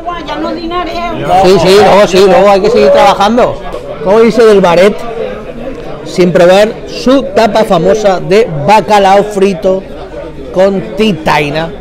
agua, ya no dinareo. Sí, luego hay que seguir trabajando. Hoy hice del Baret sin probar su tapa famosa de bacalao frito con titaina.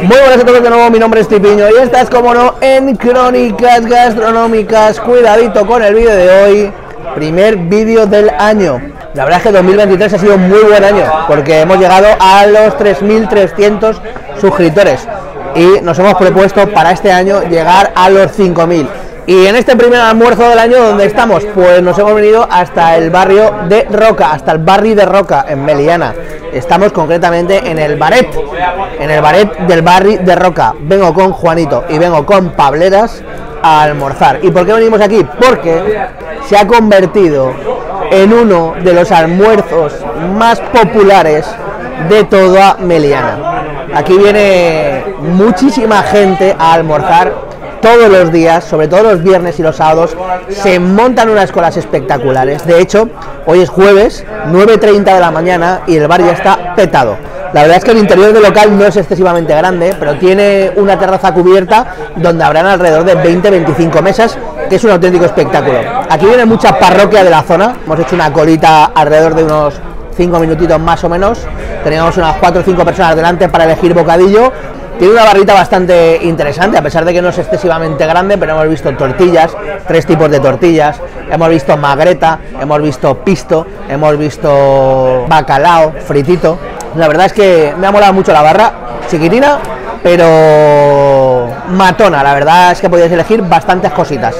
Muy buenas a todos de nuevo, mi nombre es Tipiño y estás, como no, en Crónicas Gastronómicas. Cuidadito con el vídeo de hoy, primer vídeo del año. La verdad es que 2023 ha sido un muy buen año porque hemos llegado a los 3.300 suscriptores y nos hemos propuesto para este año llegar a los 5.000. Y en este primer almuerzo del año, ¿dónde estamos? Pues nos hemos venido hasta el barrio de Roca, hasta el barrio de Roca, en Meliana. Estamos concretamente en el Baret del barrio de Roca. Vengo con Juanito y vengo con Pableras a almorzar. ¿Y por qué venimos aquí? Porque se ha convertido en uno de los almuerzos más populares de toda Meliana. Aquí viene muchísima gente a almorzar todos los días, sobre todo los viernes y los sábados. Se montan unas colas espectaculares. De hecho, hoy es jueves, 9:30 de la mañana, y el bar ya está petado. La verdad es que el interior del local no es excesivamente grande, pero tiene una terraza cubierta donde habrán alrededor de 20-25 mesas, que es un auténtico espectáculo. Aquí viene mucha parroquia de la zona. Hemos hecho una colita alrededor de unos 5 minutitos más o menos. Teníamos unas 4 o 5 personas delante para elegir bocadillo. Tiene una barrita bastante interesante, a pesar de que no es excesivamente grande, pero hemos visto tortillas, 3 tipos de tortillas, hemos visto magreta, hemos visto pisto, hemos visto bacalao fritito. La verdad es que me ha molado mucho la barra, chiquitina, pero matona. La verdad es que podías elegir bastantes cositas.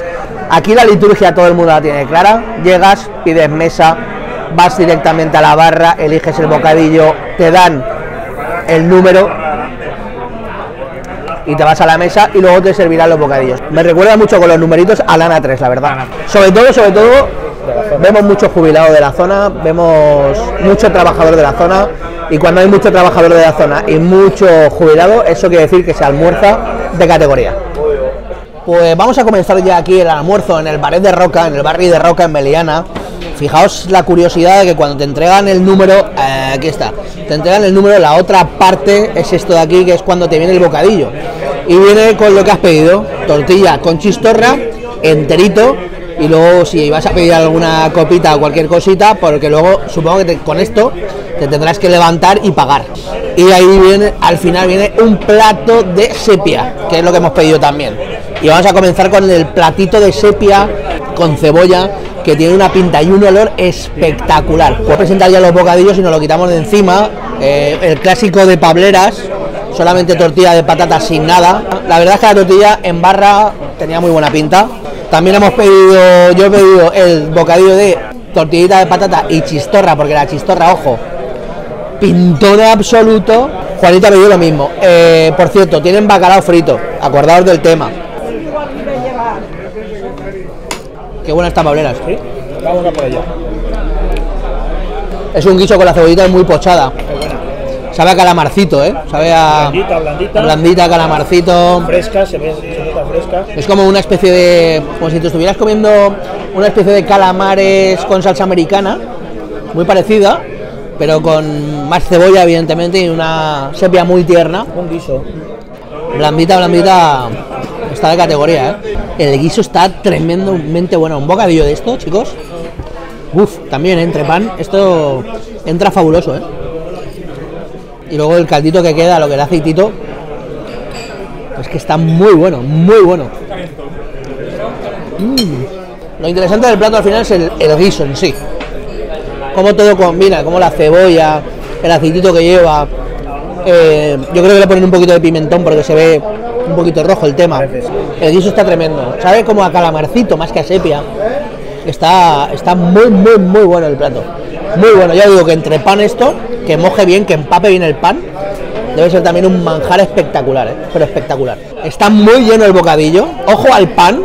Aquí la liturgia todo el mundo la tiene clara. Llegas, pides mesa, vas directamente a la barra, eliges el bocadillo, te dan el número y te vas a la mesa y luego te servirán los bocadillos. Me recuerda mucho con los numeritos a la ANA3, la verdad. Sobre todo, vemos muchos jubilados de la zona, vemos mucho trabajador de la zona, y cuando hay mucho trabajador de la zona y mucho jubilado, eso quiere decir que se almuerza de categoría. Pues vamos a comenzar ya aquí el almuerzo en el Baret de Roca, en el barrio de Roca, en Meliana. Fijaos la curiosidad de que cuando te entregan el número, aquí está, te entregan el número, la otra parte es esto de aquí, que es cuando te viene el bocadillo. Y viene con lo que has pedido, tortilla con chistorra, enterito, y luego si vas a pedir alguna copita o cualquier cosita, porque luego supongo que con esto te tendrás que levantar y pagar. Y ahí viene, al final viene un plato de sepia, que es lo que hemos pedido también. Y vamos a comenzar con el platito de sepia con cebolla, que tiene una pinta y un olor espectacular. Puedo presentar ya los bocadillos y nos lo quitamos de encima. El clásico de Pableras, solamente tortilla de patata sin nada. La verdad es que la tortilla en barra tenía muy buena pinta. También hemos pedido, yo he pedido el bocadillo de tortillita de patata y chistorra, porque la chistorra, ojo, pintó de absoluto. Juanito ha pedido lo mismo. Por cierto, tienen bacalao frito, acordaos del tema. Qué buenas están Pableras. ¿Sí? Vamos a por allá. Es un guiso con la cebollita muy pochada. Sabe a calamarcito, ¿eh? Sabe a blandita, calamarcito. Fresca, se nota fresca. Es como una especie de, como si te estuvieras comiendo una especie de calamares con salsa americana, muy parecida, pero con más cebolla, evidentemente, y una sepia muy tierna. Un guiso. Blandita. Está de categoría, ¿eh? El guiso está tremendamente bueno. Un bocadillo de esto, chicos. Uf, también, ¿eh? Entre pan. Esto entra fabuloso, ¿eh? Y luego el caldito que queda, lo que el aceitito. Es que está muy bueno, muy bueno. Lo interesante del plato al final es el guiso en sí. Cómo todo combina, como la cebolla, el aceitito que lleva. Yo creo que le ponen un poquito de pimentón porque se ve un poquito rojo el tema. El guiso está tremendo, sabe como a calamarcito más que a sepia. Está muy bueno el plato, muy bueno. Ya digo que entre pan esto, que moje bien, que empape bien el pan, debe ser también un manjar espectacular, ¿eh? Pero espectacular. Está muy lleno el bocadillo, ojo al pan,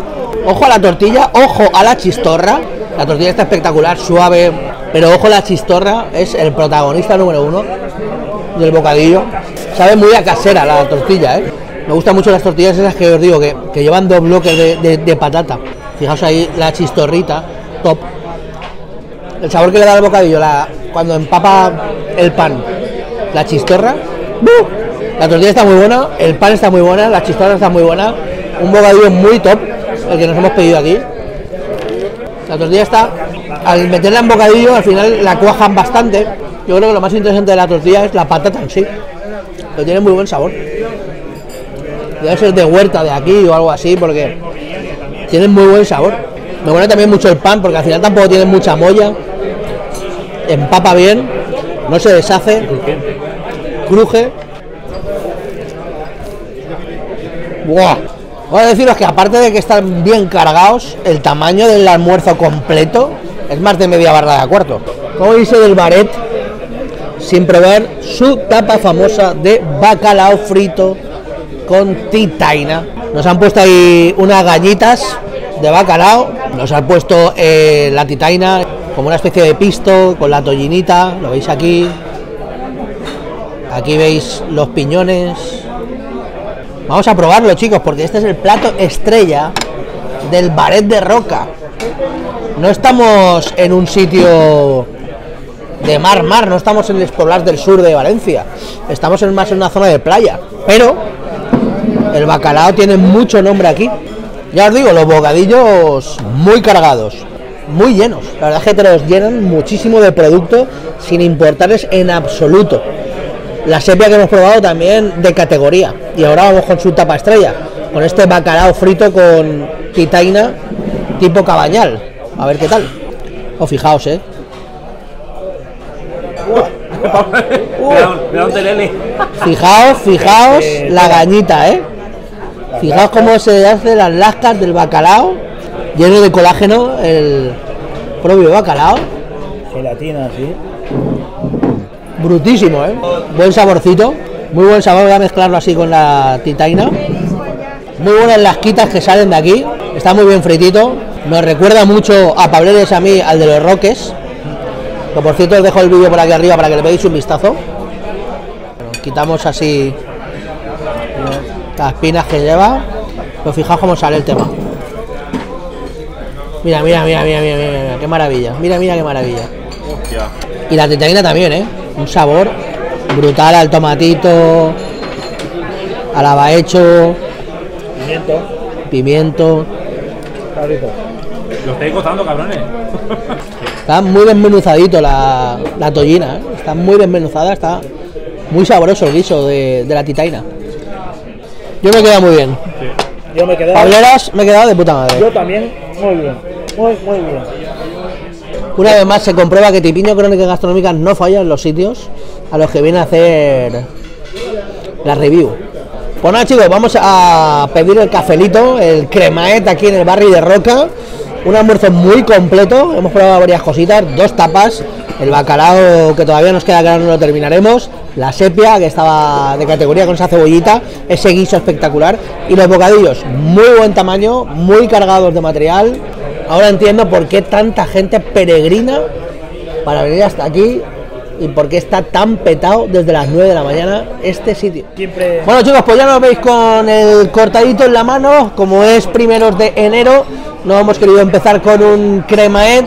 ojo a la tortilla, ojo a la chistorra. La tortilla está espectacular, suave, pero ojo, la chistorra es el protagonista número uno del bocadillo. Sabe muy a casera la tortilla, ¿eh? Me gustan mucho las tortillas esas que os digo, que llevan dos bloques de patata. Fijaos ahí la chistorrita, top. El sabor que le da al bocadillo, cuando empapa el pan, la chistorra. ¡Buf! La tortilla está muy buena, el pan está muy buena, la chistorra está muy buena. Un bocadillo muy top, el que nos hemos pedido aquí. La tortilla está, al meterla en bocadillo, al final la cuajan bastante. Yo creo que lo más interesante de la tortilla es la patata en sí, que tiene muy buen sabor. Debe ser de huerta de aquí o algo así, porque tienen muy buen sabor. Me gusta también mucho el pan, porque al final tampoco tienen mucha molla. Empapa bien, no se deshace, cruje. ¡Buah! Voy a deciros que aparte de que están bien cargados, el tamaño del almuerzo completo es más de media barra de a cuarto. Hoy hice del Baret sin probar su tapa famosa de bacalao frito con titaina. Nos han puesto ahí unas gallitas de bacalao, nos han puesto la titaina como una especie de pisto con la tollinita, lo veis aquí. Aquí veis los piñones. Vamos a probarlo, chicos, porque este es el plato estrella del Baret de Roca. No estamos en un sitio de mar, no estamos en los Pableras del sur de Valencia. Estamos más en una zona de playa, pero el bacalao tiene mucho nombre aquí. Ya os digo, los bocadillos muy cargados, muy llenos. La verdad es que te los llenan muchísimo de producto sin importarles en absoluto. La sepia que hemos probado también de categoría. Y ahora vamos con su tapa estrella, con este bacalao frito con titaina tipo cabañal. A ver qué tal. Oh, fijaos, ¿eh? Fijaos la gañita, ¿eh? Fijaos cómo se hacen las lascas del bacalao, lleno de colágeno, el propio bacalao. Gelatina, sí. Brutísimo, ¿eh? Buen saborcito, muy buen sabor. Voy a mezclarlo así con la titaina. Muy buenas lasquitas que salen de aquí. Está muy bien fritito. Nos recuerda mucho a Pableras, a mí, al de Los Roques. Que por cierto, os dejo el vídeo por aquí arriba para que le veáis un vistazo. Bueno, quitamos así las espinas que lleva. Pero fijaos cómo sale el tema. Mira, mira, mira, mira, mira, mira, qué maravilla. Mira, mira, qué maravilla. Hostia. Y la titaina también, ¿eh? Un sabor brutal al tomatito, al abahecho, pimiento. Está rico. Lo estáis costando, cabrones. Está muy desmenuzadito la tollina, ¿eh? Está muy desmenuzada, está muy sabroso el guiso de la titaina. Yo me he quedado muy bien. Sí. Yo me he quedado. Pableras, me he quedado de puta madre. Yo también, muy bien. Muy, muy bien. Una vez más se comprueba que Tipiño Crónicas Gastronómicas no falla en los sitios a los que viene a hacer la review. Pues nada, chicos, vamos a pedir el cafelito, el cremaet aquí en el barrio de Roca. Un almuerzo muy completo, hemos probado varias cositas, dos tapas, el bacalao que todavía nos queda, que ahora no lo terminaremos, la sepia que estaba de categoría con esa cebollita, ese guiso espectacular, y los bocadillos, muy buen tamaño, muy cargados de material. Ahora entiendo por qué tanta gente peregrina para venir hasta aquí y por qué está tan petado desde las 9 de la mañana este sitio. Siempre... Bueno, chicos, pues ya nos veis con el cortadito en la mano. Como es primeros de enero, no hemos querido empezar con un cremaet.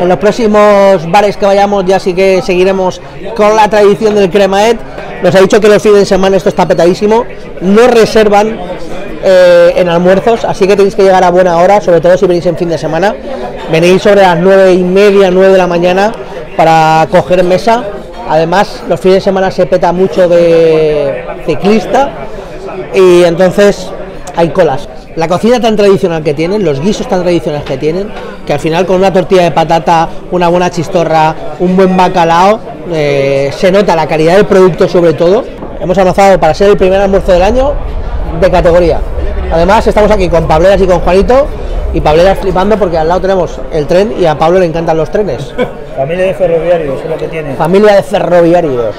En los próximos bares que vayamos ya sí que seguiremos con la tradición del cremaet. Nos ha dicho que los fines de semana esto está petadísimo, no reservan en almuerzos, así que tenéis que llegar a buena hora, sobre todo si venís en fin de semana. Venís sobre las 9:30, 9 de la mañana para coger mesa. Además, los fines de semana se peta mucho de ciclista y entonces hay colas. La cocina tan tradicional que tienen, los guisos tan tradicionales que tienen, que al final con una tortilla de patata, una buena chistorra, un buen bacalao, se nota la calidad del producto sobre todo. Hemos avanzado para ser el primer almuerzo del año de categoría. Además estamos aquí con Pableras y con Juanito, y Pableras flipando porque al lado tenemos el tren y a Pablo le encantan los trenes. Familia de ferroviarios es lo que tiene. Familia de ferroviarios.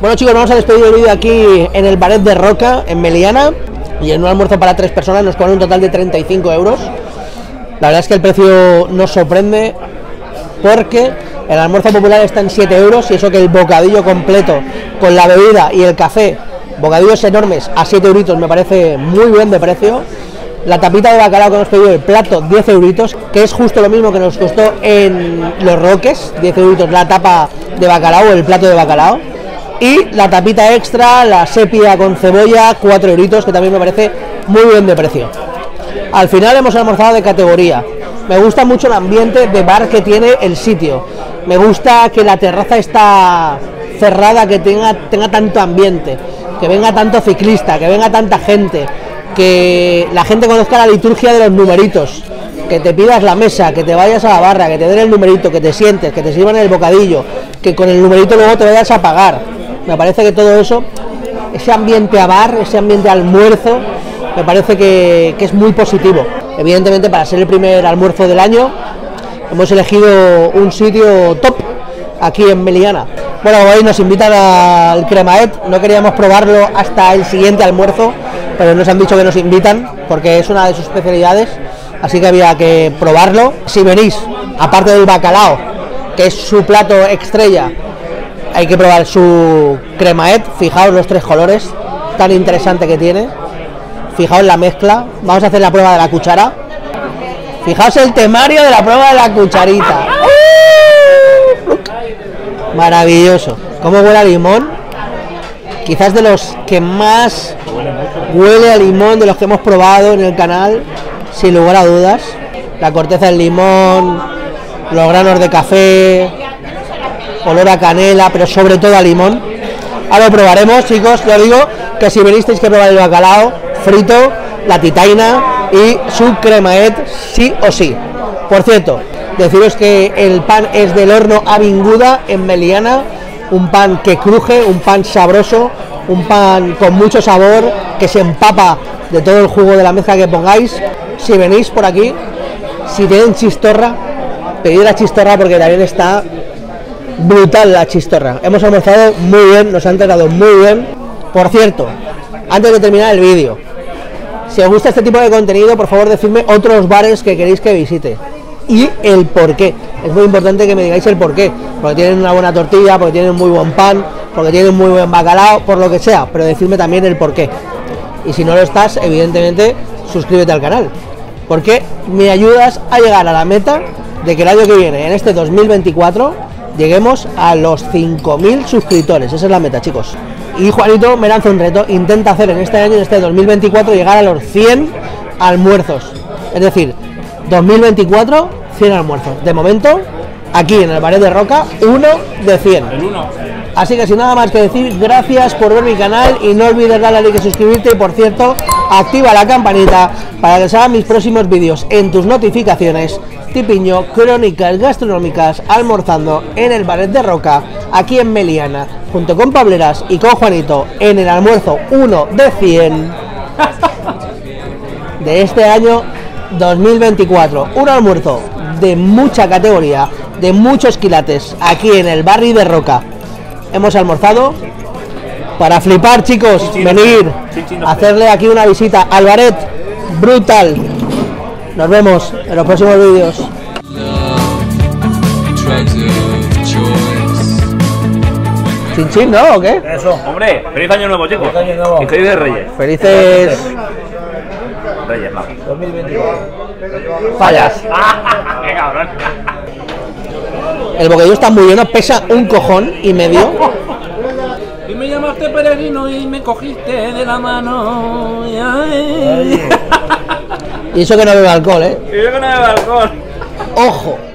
Bueno, chicos, vamos a despedir el vídeo aquí en el Baret de Roca, en Meliana, y en un almuerzo para 3 personas nos cobran un total de 35 euros. La verdad es que el precio nos sorprende porque el almuerzo popular está en 7 euros, y eso que el bocadillo completo con la bebida y el café bocadillos enormes a 7 euritos, me parece muy bien de precio. La tapita de bacalao que hemos pedido, el plato, 10 euritos, que es justo lo mismo que nos costó en Los Roques, 10 euritos la tapa de bacalao, el plato de bacalao. Y la tapita extra, la sepia con cebolla, 4 euritos, que también me parece muy bien de precio. Al final hemos almorzado de categoría. Me gusta mucho el ambiente de bar que tiene el sitio. Me gusta que la terraza está cerrada, que tenga tanto ambiente, que venga tanto ciclista, que venga tanta gente, que la gente conozca la liturgia de los numeritos, que te pidas la mesa, que te vayas a la barra, que te den el numerito, que te sientes, que te sirvan el bocadillo, que con el numerito luego te vayas a pagar. Me parece que todo eso, ese ambiente a bar, ese ambiente a almuerzo, me parece que es muy positivo. Evidentemente, para ser el primer almuerzo del año, hemos elegido un sitio top aquí en Meliana. Bueno, como veis, nos invitan al Cremaet. No queríamos probarlo hasta el siguiente almuerzo, pero nos han dicho que nos invitan porque es una de sus especialidades, así que había que probarlo. Si venís, aparte del bacalao, que es su plato estrella, hay que probar su Cremaet. Fijaos los tres colores tan interesante que tiene. Fijaos la mezcla. Vamos a hacer la prueba de la cuchara. Fijaos el temario de la prueba de la cucharita. Maravilloso. ¿Cómo huele a limón? Quizás de los que más huele a limón de los que hemos probado en el canal, sin lugar a dudas. La corteza del limón, los granos de café, olor a canela, pero sobre todo a limón. Ahora lo probaremos, chicos. Yo digo que si venís tenéis que probar el bacalao frito, la titaina y su Cremaet, sí o sí. Por cierto, deciros que el pan es del horno Avinguda en Meliana, un pan que cruje, un pan sabroso, un pan con mucho sabor, que se empapa de todo el jugo de la mezcla que pongáis. Si venís por aquí, si tienen chistorra, pedid la chistorra porque también está brutal la chistorra. Hemos almorzado muy bien, nos han tratado muy bien. Por cierto, antes de terminar el vídeo, si os gusta este tipo de contenido, por favor decidme otros bares que queréis que visite. Y el porqué, es muy importante que me digáis el porqué, porque tienen una buena tortilla, porque tienen muy buen pan, porque tienen muy buen bacalao, por lo que sea, pero decidme también el porqué. Y si no lo estás, evidentemente, suscríbete al canal, porque me ayudas a llegar a la meta de que el año que viene, en este 2024, lleguemos a los 5.000 suscriptores. Esa es la meta, chicos. Y Juanito me lanza un reto, intenta hacer en este año, en este 2024, llegar a los 100 almuerzos, es decir, 2024, 100 almuerzos. De momento, aquí en el Baret de Roca, 1 de 100. Así que sin nada más que decir, gracias por ver mi canal y no olvides darle a like y suscribirte. Y por cierto, activa la campanita para que salgan mis próximos vídeos en tus notificaciones. Tipiño, crónicas gastronómicas, almorzando en el Baret de Roca, aquí en Meliana, junto con Pableras y con Juanito, en el almuerzo 1 de 100 de este año 2024, un almuerzo de mucha categoría, de muchos quilates, aquí en el barrio de Roca. Hemos almorzado para flipar, chicos. Venir, hacerle aquí una visita al Baret, brutal. Nos vemos en los próximos vídeos. Chin chin, ¿no? ¿O qué? Eso, hombre, feliz año nuevo, chicos. Feliz año nuevo. Felices Reyes. Felices Reyes Magos 2021. Fallas. ¡Qué cabrón! El bocadillo está muy lleno, pesa un cojón y medio. Y me llamaste peregrino y me cogiste de la mano. Y eso que no bebe alcohol, ¿eh? Y yo que no bebo alcohol. ¡Ojo!